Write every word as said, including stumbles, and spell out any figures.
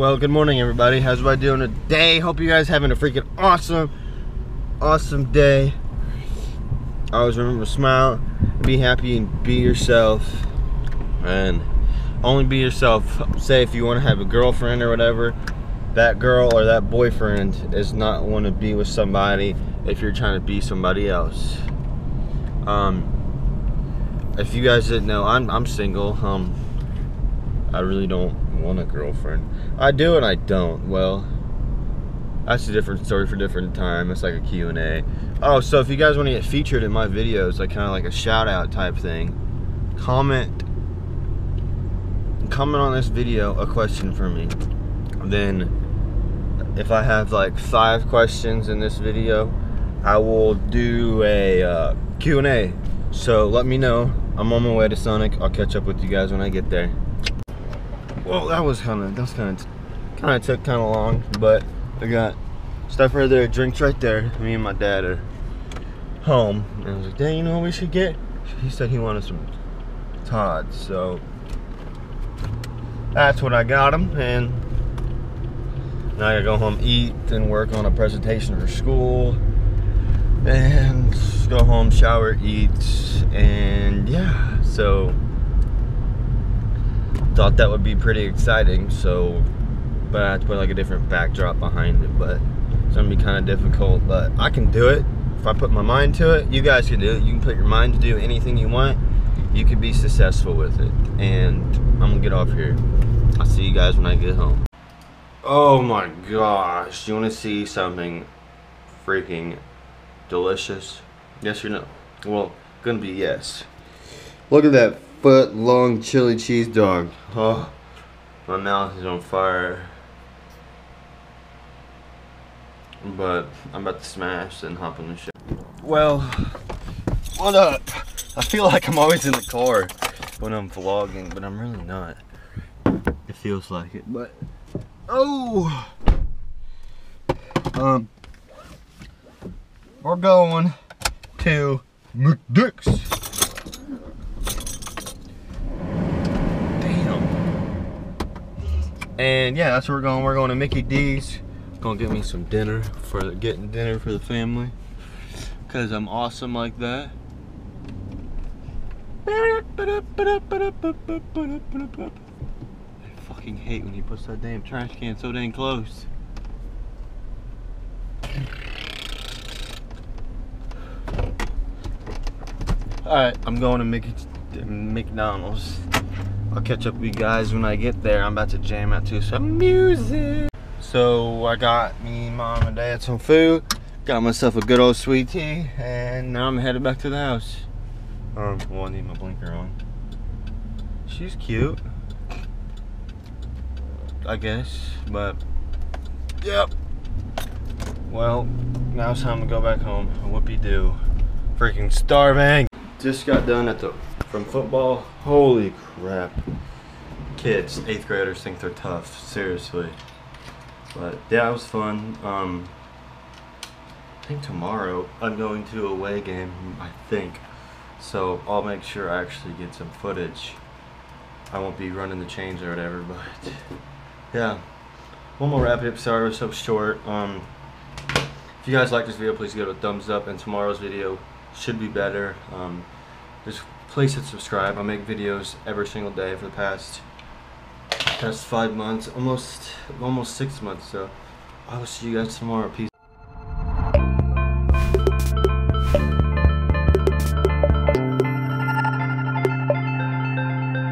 Well, good morning everybody. How's everybody doing today? Hope you guys having a freaking awesome, awesome day. Always remember to smile, be happy, and be yourself. And only be yourself. Say if you want to have a girlfriend or whatever, that girl or that boyfriend is not want to be with somebody if you're trying to be somebody else. Um, if you guys didn't know, I'm, I'm single. Um, I really don't want a girlfriend. I do and I don't. Well, that's a different story for a different time. It's like a Q and A. Oh, so if you guys want to get featured in my videos, like kind of like a shout out type thing, comment comment on this video a question for me. Then if I have like five questions in this video, I will do a uh, Q and A. So let me know. I'm on my way to Sonic. I'll catch up with you guys when I get there. Well, that was kind of, that was kind of, kind of took kind of long, but I got stuff right there, drinks right there. Me and my dad are home, and I was like, dang, you know what we should get? He said he wanted some Tod's, so that's what I got him, and now I gotta go home, eat, and work on a presentation for school, and go home, shower, eat, and yeah, so thought that would be pretty exciting, so but I had to put like a different backdrop behind it, but it's gonna be kind of difficult, but I can do it if I put my mind to it. You guys can do it. You can put your mind to do anything you want. You can be successful with it. And I'm gonna get off here. I'll see you guys when I get home. Oh my gosh, you want to see something freaking delicious? Yes or no? Well, gonna be yes. Look at that foot long chili cheese dog. Oh, my mouth is on fire. But I'm about to smash and hop on the ship. Well, what up? I feel like I'm always in the car when I'm vlogging, but I'm really not. It feels like it, but oh, um, we're going to McDick's. And yeah, that's where we're going. We're going to Mickey D's. Gonna get me some dinner for getting dinner for the family. Cause I'm awesome like that. I fucking hate when he puts that damn trash can so dang close. Alright, I'm going to Mickey's McDonald's. I'll catch up with you guys when I get there. I'm about to jam out to some music. So I got me, mom, and dad some food. Got myself a good old sweet tea, and now I'm headed back to the house. Um, well, I need my blinker on. She's cute, I guess. But yep. Well, now it's time to go back home. Whoopie-doo. Freaking starving. Just got done at the from football. Holy crap. Kids, eighth graders think they're tough, seriously. But yeah, it was fun. Um, I think tomorrow I'm going to a away game, I think. So I'll make sure I actually get some footage. I won't be running the chains or whatever, but yeah. One more wrap it up. Sorry it was so short. Um, if you guys like this video, please give it a thumbs up, and tomorrow's video should be better. Um, just please hit subscribe. I make videos every single day for the past past five months, almost almost six months. So I will see you guys tomorrow. Peace.